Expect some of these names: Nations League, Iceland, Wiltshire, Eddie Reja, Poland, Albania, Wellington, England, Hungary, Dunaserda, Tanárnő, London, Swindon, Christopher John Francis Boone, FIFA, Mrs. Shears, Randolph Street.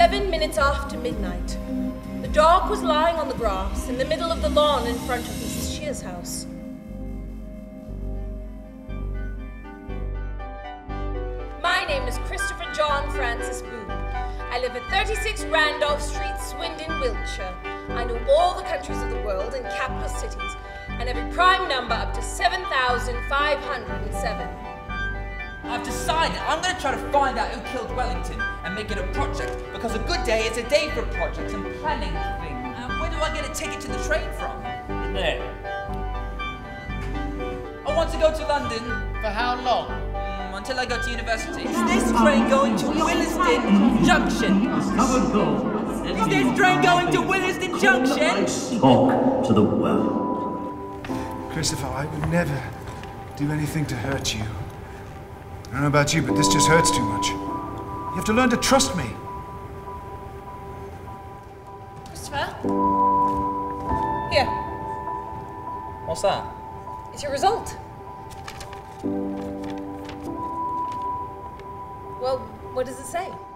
7 minutes after midnight. The dog was lying on the grass in the middle of the lawn in front of Mrs. Shears' house. My name is Christopher John Francis Boone. I live at 36 Randolph Street, Swindon, Wiltshire. I know all the countries of the world and capital cities, and every prime number up to 7,507. I've decided I'm going to try to find out who killed Wellington and make it a project, because a good day is a day for projects and planning things. Where do I get a ticket to the train from? In there. I want to go to London. For how long? Until I go to university. Is this train going to Williston Junction? Is this train going to Williston Junction? Talk to the world. Christopher, I would never do anything to hurt you. I don't know about you, but this just hurts too much. You have to learn to trust me. Christopher? Here. What's that? It's your result. Well, what does it say?